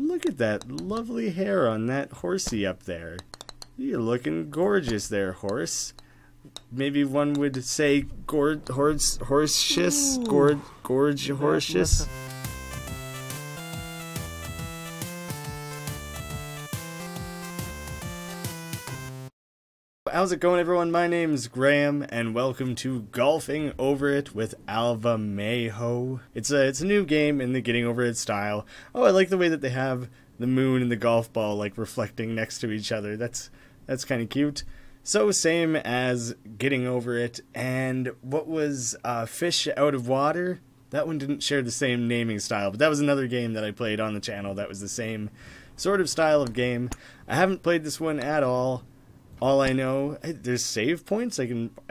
Look at that lovely hair on that horsey up there. You're looking gorgeous there, horse. Maybe one would say gorgeous. How's it going, everyone? My name's Graham, and welcome to Golfing Over It with Alva Majo. It's a new game in the Getting Over It style. Oh, I like the way that they have the moon and the golf ball like reflecting next to each other. That's kind of cute. So same as Getting Over It, and what was Fish Out of Water? That one didn't share the same naming style, but that was another game that I played on the channel that was the same sort of style of game. I haven't played this one at all. All I know, there's save points. I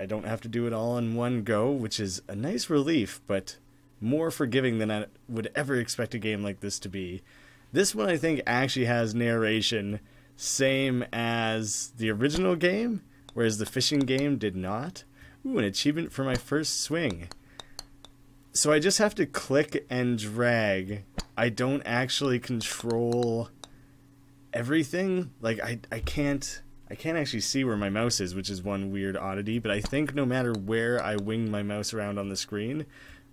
don't have to do it all in one go, which is a nice relief, but more forgiving than I would ever expect a game like this to be. This one, I think, actually has narration, same as the original game, whereas the fishing game did not. Ooh, an achievement for my first swing. So I just have to click and drag. I don't actually control everything. Like, I can't actually see where my mouse is, which is one weird oddity, but I think no matter where I wing my mouse around on the screen,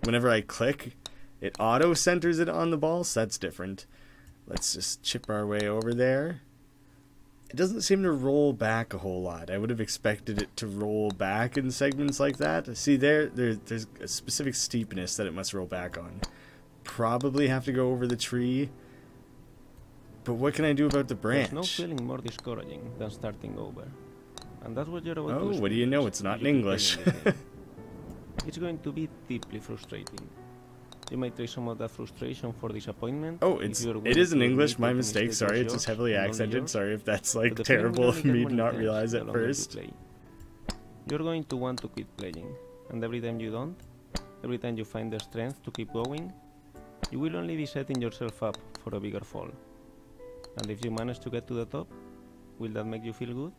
whenever I click, it auto-centers it on the ball, so that's different. Let's just chip our way over there. It doesn't seem to roll back a whole lot. I would have expected it to roll back in segments like that. See, there's a specific steepness that it must roll back on. Probably have to go over the tree. But what can I do about the branch? There's no feeling more discouraging than starting over. And that's what you're about to experience. What do you know? It's not in English. It's going to be deeply frustrating. You might trade some of that frustration for disappointment. Oh, it is in English. My mistake. Sorry, it's just heavily accented. Sorry if that's like terrible of me to not realize at first. You're going to want to quit playing. And every time you don't, every time you find the strength to keep going, you will only be setting yourself up for a bigger fall. And if you manage to get to the top, will that make you feel good?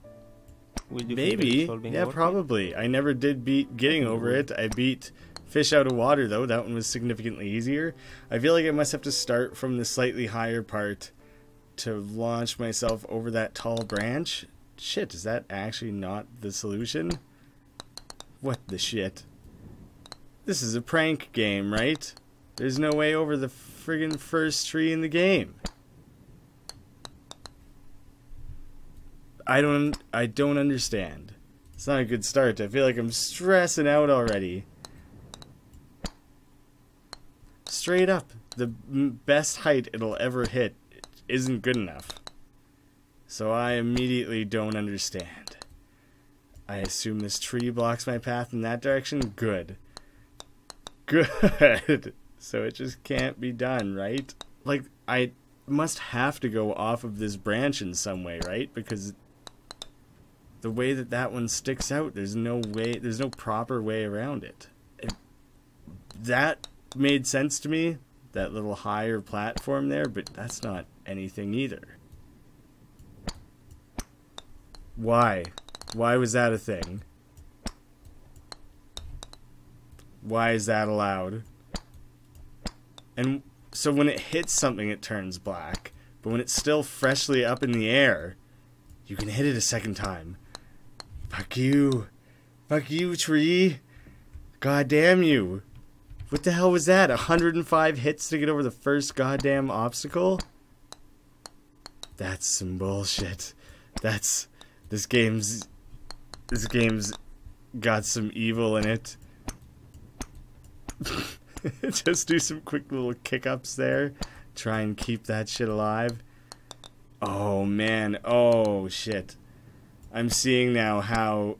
Will you maybe. Yeah, probably. I never did beat Getting Over It. I beat Fish Out of Water, though. That one was significantly easier. I feel like I must have to start from the slightly higher part to launch myself over that tall branch. Shit, is that actually not the solution? What the shit? This is a prank game, right? There's no way over the friggin' first tree in the game. I don't understand. It's not a good start. I feel like I'm stressing out already. Straight up, the best height it'll ever hit isn't good enough. So I immediately don't understand. I assume this tree blocks my path in that direction? Good. Good. So it just can't be done, right? Like, I must have to go off of this branch in some way, right? Because the way that that one sticks out, there's no proper way around it. That made sense to me, that little higher platform there, but that's not anything either. Why? Why was that a thing? Why is that allowed? And so when it hits something, it turns black, but when it's still freshly up in the air, you can hit it a second time. Fuck you. Fuck you, tree. God damn you. What the hell was that? 105 hits to get over the first goddamn obstacle? That's some bullshit. This game's got some evil in it. Just do some quick little kick-ups there. Try and keep that shit alive. Oh, man. Oh, shit. I'm seeing now how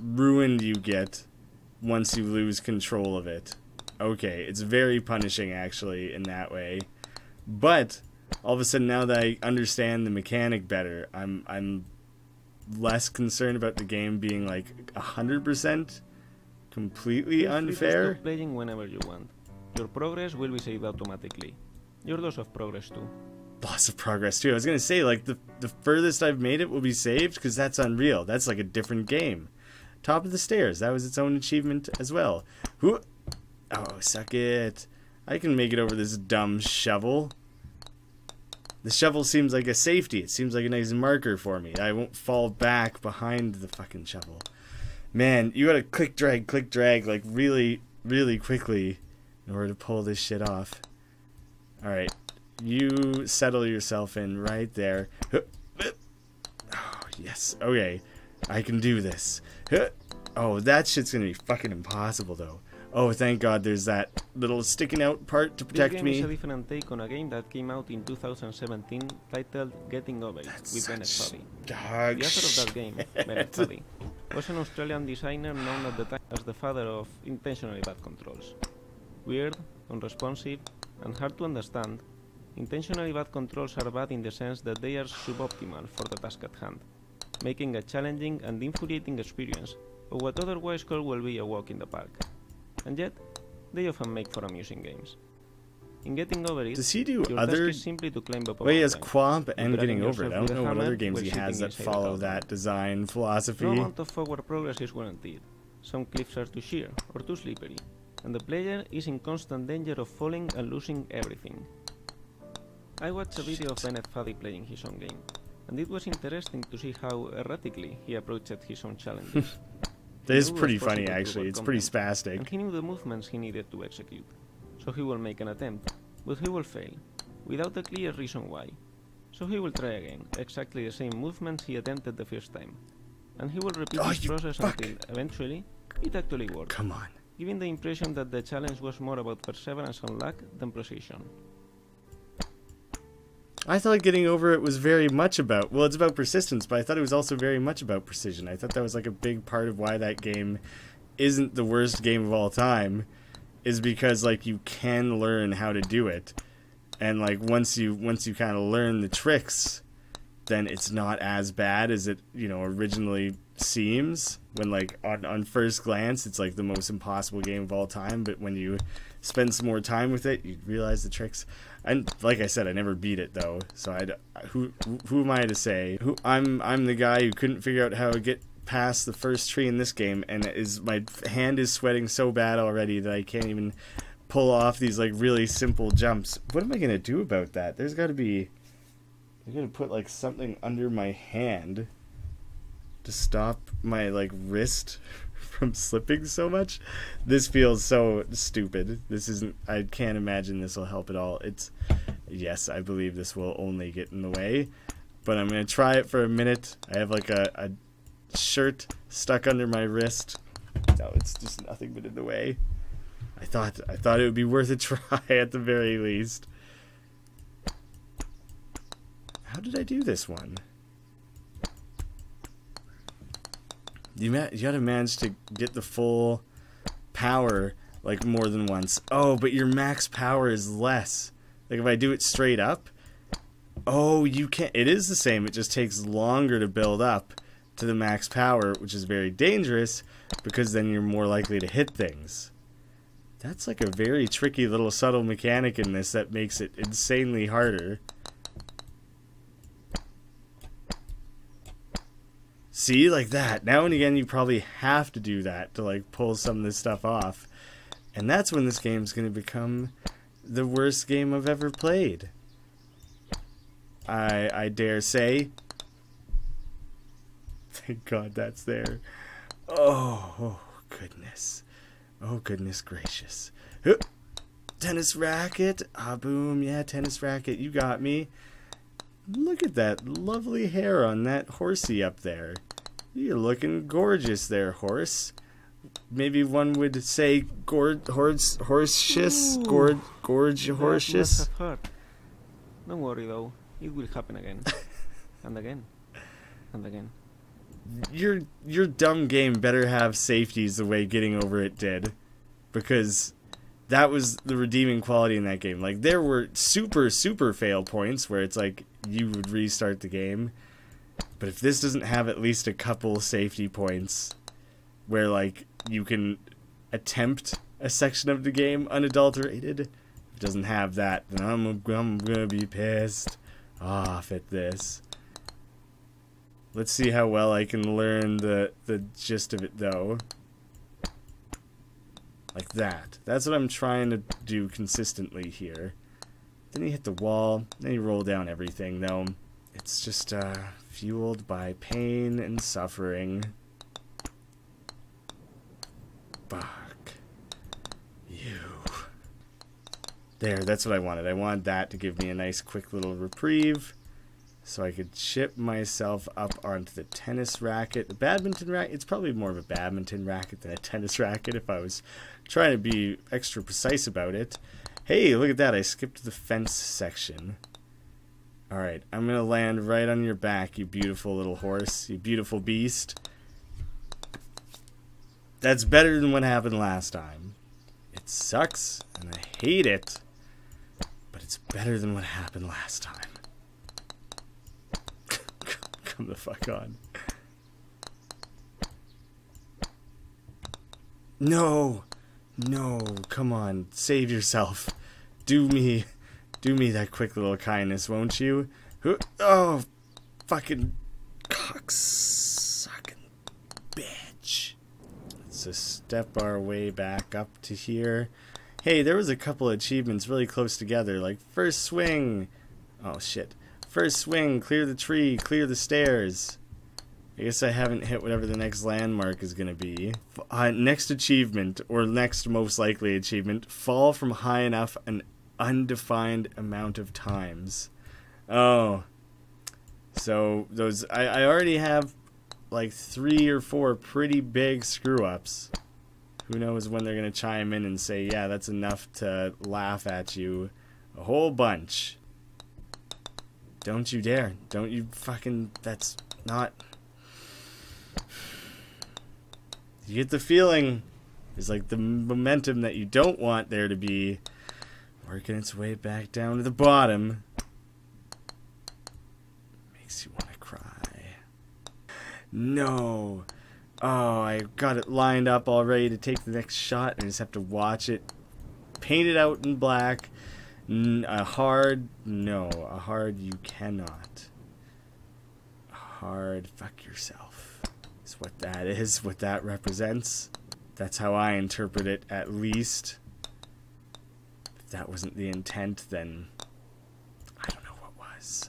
ruined you get once you lose control of it. Okay, it's very punishing, actually, in that way. But all of a sudden, now that I understand the mechanic better, I'm less concerned about the game being, like, 100% completely unfair. Stop playing whenever you want. Your progress will be saved automatically. Your loss of progress, too. Loss of progress, too. I was going to say, like, the furthest I've made it will be saved, because that's unreal. That's like a different game. Top of the stairs. That was its own achievement as well. Who? Oh, suck it. I can make it over this dumb shovel. The shovel seems like a safety. It seems like a nice marker for me. I won't fall back behind the fucking shovel. Man, you gotta click drag, like really, really quickly in order to pull this shit off. Alright, you settle yourself in right there. Oh, yes, okay. I can do this. Oh, that shit's gonna be fucking impossible though. Oh, thank God there's that little sticking out part to protect me. This game is a different take on a game that came out in 2017 titled Getting Over It with Bennett Foddy. The author of that game, Bennett Foddy, was an Australian designer known at the time as the father of intentionally bad controls. Weird, unresponsive, and hard to understand, intentionally bad controls are bad in the sense that they are suboptimal for the task at hand, making a challenging and infuriating experience of what otherwise could well be a walk in the park. And yet, they often make for amusing games. In Getting Over It, does he do other? Simply to climb up. Well, he has Quamp and Getting Over It. I don't know what other games he has that follow that design philosophy. No amount of forward progress is guaranteed. Some cliffs are too sheer or too slippery, and the player is in constant danger of falling and losing everything. I watched a video of Bennett Foddy playing his own game, and it was interesting to see how erratically he approached his own challenges. That is pretty funny, actually. It's pretty spastic. And he knew the movements he needed to execute, so he will make an attempt, but he will fail, without a clear reason why. So he will try again, exactly the same movements he attempted the first time, and he will repeat this process until, eventually, it actually worked. Come on. Giving the impression that the challenge was more about perseverance and luck than precision. I thought Getting Over It was very much about, well, it's about persistence, but I thought it was also very much about precision. I thought that was like a big part of why that game isn't the worst game of all time, is because like you can learn how to do it, and like once you kind of learn the tricks, then it's not as bad as it, you know, originally seems. When like on first glance, it's like the most impossible game of all time, but when you spend some more time with it, you realize the tricks. And like I said, I never beat it though, so who am I to say? I'm the guy who couldn't figure out how to get past the first tree in this game, and my hand is sweating so bad already that I can't even pull off these like really simple jumps. What am I gonna do about that? There's got to be. I'm gonna put like something under my hand to stop my like wrist from slipping so much. This feels so stupid. This isn't, I can't imagine this will help at all. It's, yes, I believe this will only get in the way, but I'm gonna try it for a minute. I have like a shirt stuck under my wrist. No, it's just nothing but in the way. I thought it would be worth a try at the very least. How did I do this one? You gotta manage to get the full power like more than once. Oh, but your max power is less. Like if I do it straight up, oh, you can't. It is the same. It just takes longer to build up to the max power, which is very dangerous because then you're more likely to hit things. That's like a very tricky little subtle mechanic in this that makes it insanely harder. See, like that. Now and again, you probably have to do that to like pull some of this stuff off, and that's when this game's gonna become the worst game I've ever played. I dare say. Thank God that's there. Oh goodness. Oh goodness gracious. Tennis racket. Ah, boom. Yeah, tennis racket. You got me. Look at that lovely hair on that horsey up there. You're looking gorgeous there, horse. Maybe one would say gorgeous. Don't worry though, it will happen again. And again. And again. Your dumb game better have safeties the way Getting Over It did. Because that was the redeeming quality in that game. Like there were super fail points where it's like you would restart the game, but if this doesn't have at least a couple safety points where like you can attempt a section of the game unadulterated, if it doesn't have that, then I'm gonna be pissed off at this. Let's see how well I can learn the gist of it though. Like that. That's what I'm trying to do consistently here. Then he hit the wall. Then he rolled down everything, though. It's just fueled by pain and suffering. Fuck you. There, that's what I wanted. I wanted that to give me a nice quick little reprieve so I could chip myself up onto the tennis racket. The badminton racket, it's probably more of a badminton racket than a tennis racket if I was trying to be extra precise about it. Hey, look at that. I skipped the fence section. All right, I'm going to land right on your back, you beautiful little horse, you beautiful beast. That's better than what happened last time. It sucks, and I hate it, but it's better than what happened last time. Come the fuck on. No! No, come on, save yourself. Do me that quick little kindness, won't you? Oh, fucking cocksucking bitch. Let's just step our way back up to here. Hey, there was a couple achievements really close together, like first swing. Oh, shit. First swing, clear the tree, clear the stairs. I guess I haven't hit whatever the next landmark is going to be. Next achievement, or next most likely achievement, fall from high enough an undefined amount of times. Oh. So, those... I already have, like, 3 or 4 pretty big screw-ups. Who knows when they're going to chime in and say, yeah, that's enough to laugh at you a whole bunch. Don't you dare. Don't you fucking... That's not... You get the feeling is like the momentum that you don't want there to be working its way back down to the bottom. Makes you want to cry. No. Oh, I got it lined up all ready to take the next shot and I just have to watch it painted out in black. A hard you cannot. A hard fuck yourself. What that is, what that represents. That's how I interpret it, at least. If that wasn't the intent, then I don't know what was.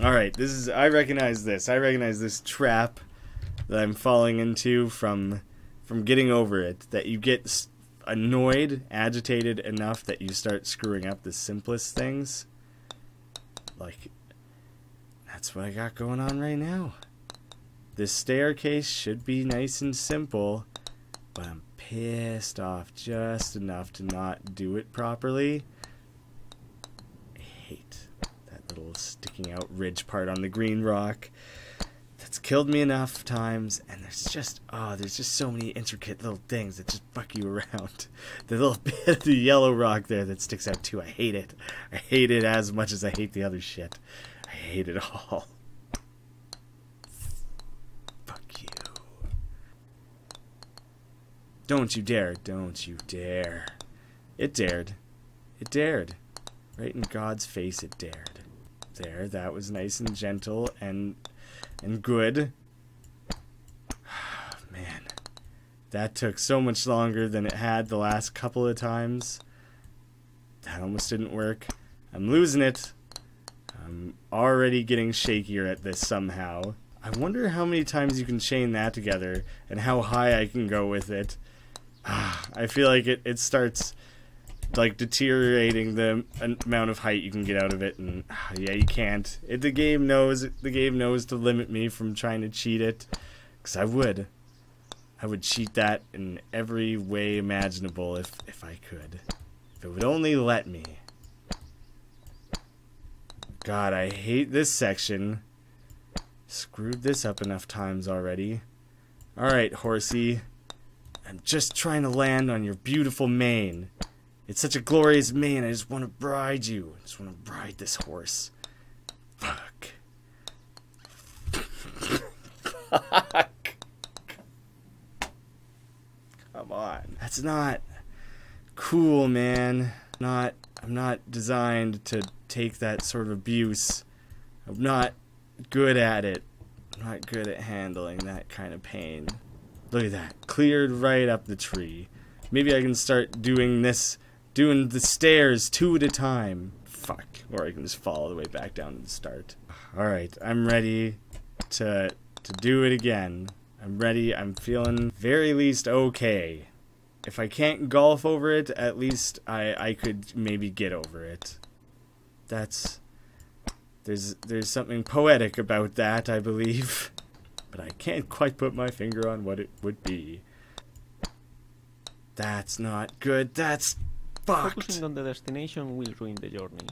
Alright, this is, I recognize this. I recognize this trap that I'm falling into from Getting Over It. That you get annoyed, agitated enough that you start screwing up the simplest things. Like, that's what I got going on right now. This staircase should be nice and simple, but I'm pissed off just enough to not do it properly. I hate that little sticking out ridge part on the green rock. That's killed me enough times, and there's just so many intricate little things that just fuck you around. The little bit of the yellow rock there that sticks out too, I hate it. I hate it as much as I hate the other shit. I hate it all. Don't you dare. Don't you dare. It dared. It dared. Right in God's face it dared. There, that was nice and gentle and good. Man. That took so much longer than it had the last couple of times. That almost didn't work. I'm losing it. I'm already getting shakier at this somehow. I wonder how many times you can chain that together and how high I can go with it. I feel like it starts like deteriorating the amount of height you can get out of it, and yeah, you can't. The game knows to limit me from trying to cheat it, because I would cheat that in every way imaginable if I could, if it would only let me. God, I hate this section. Screwed this up enough times already. All right, horsey. I'm just trying to land on your beautiful mane. It's such a glorious mane. I just want to ride you. I just want to ride this horse. Fuck. Fuck. Come on. That's not cool, man. I'm not designed to take that sort of abuse. I'm not good at it. I'm not good at handling that kind of pain. Look at that. Cleared right up the tree. Maybe I can start doing this Doing the stairs 2 at a time. Fuck. Or I can just follow the way back down and start. Alright, I'm ready to do it again. I'm ready. I'm feeling very least okay. If I can't golf over it, at least I could maybe get over it. That's... There's something poetic about that, I believe. But I can't quite put my finger on what it would be. That's not good. That's fucked. Focusing on the destination will ruin the journey.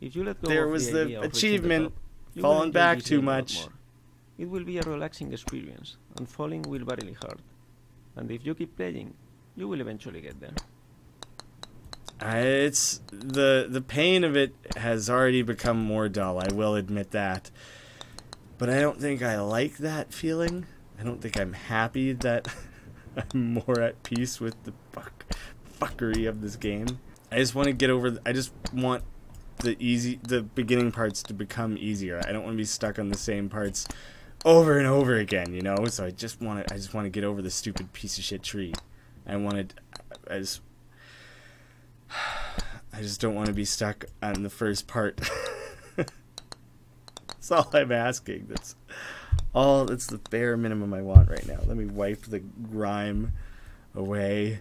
If you let go there of was the achievement. The top, falling back too much. It will be a relaxing experience, and falling will be really hard. And if you keep playing, you will eventually get there. It's the pain of it has already become more dull. I will admit that, but I don't think I like that feeling. I don't think I'm happy that I'm more at peace with the fuckery of this game. I just want to get over. I just want the beginning parts to become easier. I don't want to be stuck on the same parts over and over again, you know. So I just want to get over the stupid piece of shit tree. I just don't want to be stuck on the first part. That's all I'm asking. That's the bare minimum I want right now. Let me wipe the grime away.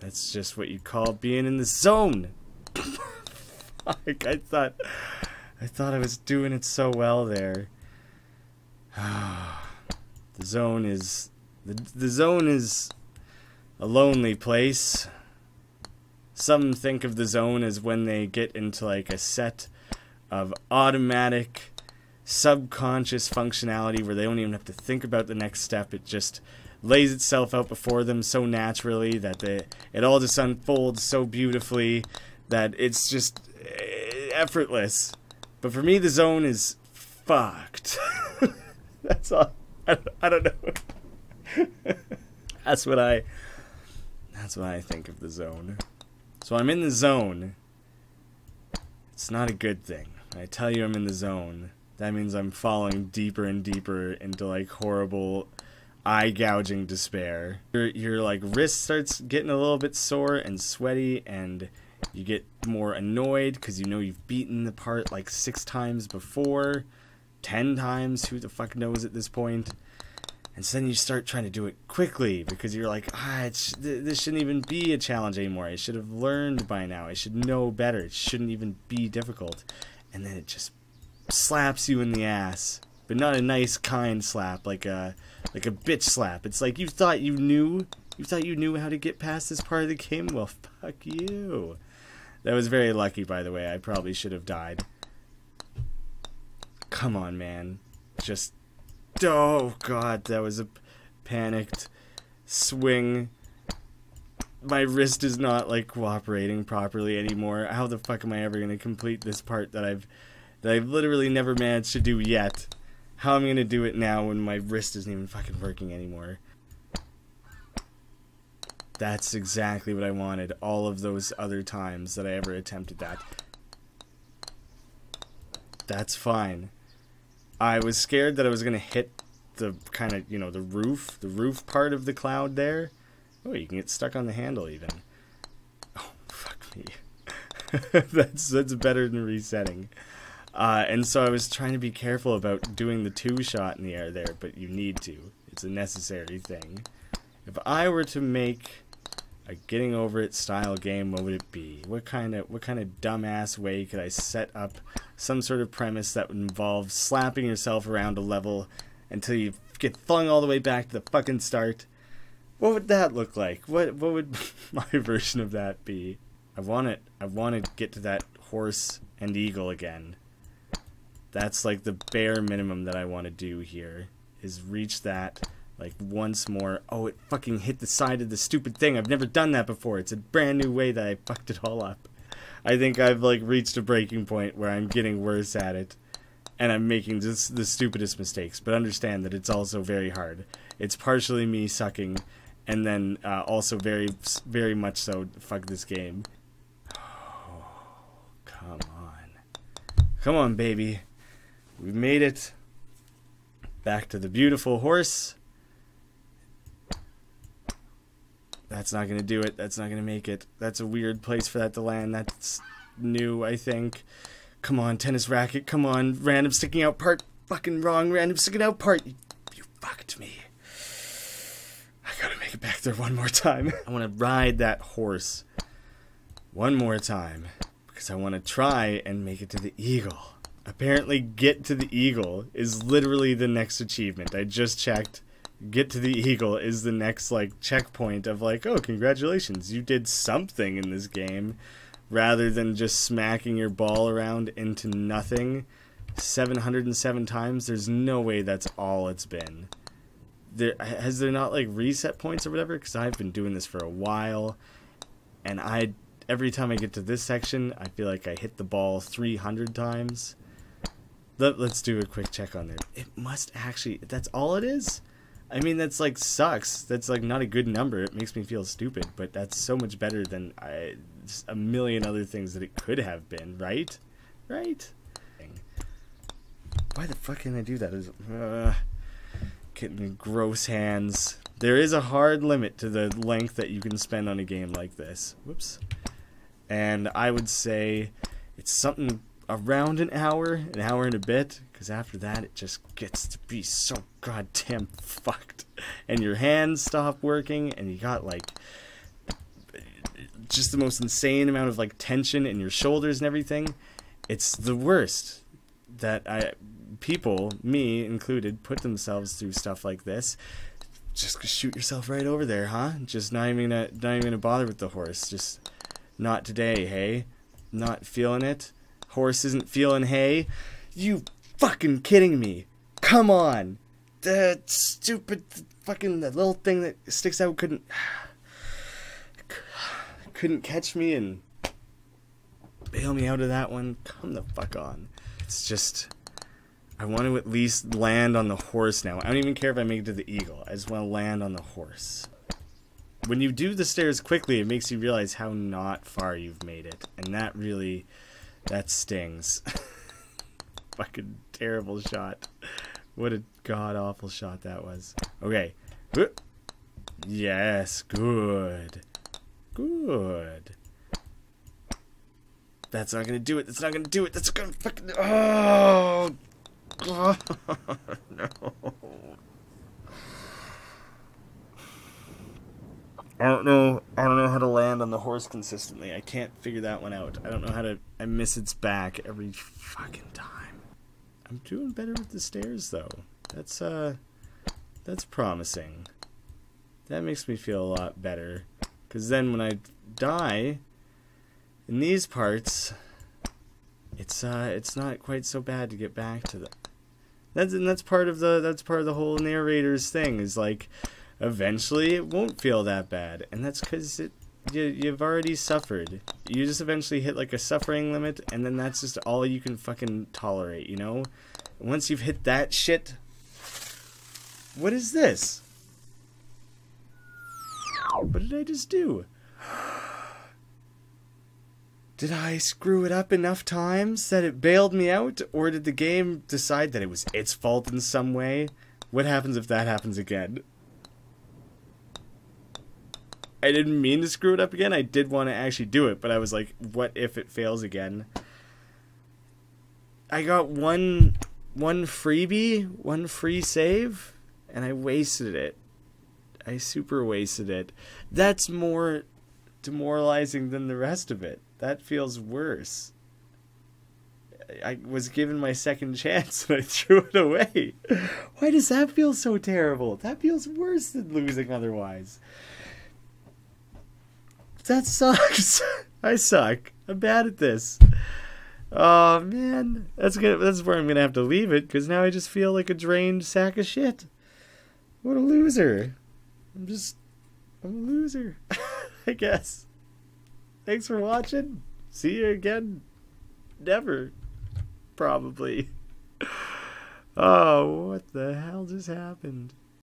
That's just what you call being in the zone. Fuck, I thought I was doing it so well there. The zone is the zone is a lonely place. Some think of the zone as when they get into like a set of automatic subconscious functionality where they don't even have to think about the next step. It just lays itself out before them so naturally that it all just unfolds so beautifully that it's just effortless. But for me, the zone is fucked. That's all. I don't know. That's what I think of the zone. So I'm in the zone. It's not a good thing. When I tell you I'm in the zone, that means I'm falling deeper and deeper into like horrible eye gouging despair. Your like wrist starts getting a little bit sore and sweaty, and you get more annoyed because you know you've beaten the part like 6 times before. 10 times, who the fuck knows at this point? And so then you start trying to do it quickly because you're like, this shouldn't even be a challenge anymore. I should have learned by now. I should know better. It shouldn't even be difficult. And then it just slaps you in the ass, but not a nice kind slap, like a bitch slap. It's like you thought you knew how to get past this part of the game. Well, fuck you. That was very lucky, by the way. I probably should have died. Come on, man. Just... Oh, God. That was a panicked swing. My wrist is not, like, cooperating properly anymore. How the fuck am I ever going to complete this part that I've literally never managed to do yet? How am I going to do it now when my wrist isn't even fucking working anymore? That's exactly what I wanted all of those other times that I ever attempted that. That's fine. I was scared that I was going to hit the kind of, you know, the roof part of the cloud there. Oh, you can get stuck on the handle even. Oh, fuck me. That's better than resetting. And so I was trying to be careful about doing the 2-shot in the air there, but you need to. It's a necessary thing. If I were to make a Getting Over It style game, what would it be? What kind of dumbass way could I set up some sort of premise that would involve slapping yourself around a level until you get flung all the way back to the fucking start? What would that look like? What would my version of that be? I want to get to that horse and eagle again. That's like the bare minimum that I want to do here, is reach that. Like, once more. Oh, it fucking hit the side of the stupid thing. I've never done that before. It's a brand new way that I fucked it all up. I think I've, like, reached a breaking point where I'm getting worse at it. And I'm making just the stupidest mistakes. But understand that it's also very hard. It's partially me sucking. And then also very, very much so, fuck this game. Oh, come on. Come on, baby. We've made it. Back to the beautiful horse. That's not going to do it. That's not going to make it. That's a weird place for that to land. That's new, I think. Come on, tennis racket. Come on, random sticking out part. Fucking wrong random sticking out part. You fucked me. I gotta make it back there one more time. I want to ride that horse one more time because I want to try and make it to the eagle. Apparently, get to the eagle is literally the next achievement. I just checked. Get to the eagle is the next, like, checkpoint of, like, oh, congratulations, you did something in this game, rather than just smacking your ball around into nothing 707 times. There's no way that's all it's been. Has there not, like, reset points or whatever? Because I've been doing this for a while, and every time I get to this section, I feel like I hit the ball 300 times. Let's do a quick check on there. It must actually... That's all it is? I mean, that's, like, sucks. That's, like, not a good number. It makes me feel stupid, but that's so much better than just a million other things that it could have been, right? Right? Why the fuck can I do that? Getting me gross hands. There is a hard limit to the length that you can spend on a game like this. Whoops. And I would say it's something around an hour and a bit, because after that it just gets to be so goddamn fucked. And your hands stop working, and you got, like, just the most insane amount of, like, tension in your shoulders and everything. It's the worst that people, me included, put themselves through stuff like this. Just shoot yourself right over there, huh? Just not even gonna bother with the horse. Just not today, hey? Not feeling it? Horse isn't feeling hay? You fucking kidding me? Come on! That stupid fucking that little thing that sticks out couldn't catch me and bail me out of that one. Come the fuck on. It's just... I want to at least land on the horse now. I don't even care if I make it to the eagle. I just want to land on the horse. When you do the stairs quickly, it makes you realize how not far you've made it. And that really... that stings. Fucking terrible shot. What a god-awful shot that was. Okay. Yes, good. Good. That's not gonna do it. That's not gonna do it. That's gonna fucking... Oh! Oh, no. I don't know how to land on the horse consistently. I can't figure that one out. I don't know how to... I miss its back every fucking time. I'm doing better with the stairs, though. That's promising. That makes me feel a lot better. Because then when I die in these parts, it's not quite so bad to get back to them. That's part of the whole narrator's thing, is like, eventually it won't feel that bad, and that's because you've already suffered. You just eventually hit, like, a suffering limit, and then that's just all you can fucking tolerate, you know? Once you've hit that shit, what is this? What did I just do? Did I screw it up enough times that it bailed me out, or did the game decide that it was its fault in some way? What happens if that happens again? I didn't mean to screw it up again. I did want to actually do it, but I was like, what if it fails again? I got one freebie, one free save, and I wasted it. I super wasted it. That's more demoralizing than the rest of it. That feels worse. I was given my second chance and I threw it away. Why does that feel so terrible? That feels worse than losing otherwise. That sucks. I suck. I'm bad at this. Oh man, that's where I'm gonna have to leave it, because now I just feel like a drained sack of shit. What a loser. I'm a loser. I guess. Thanks for watching. See you again. Never. Probably. Oh, what the hell just happened?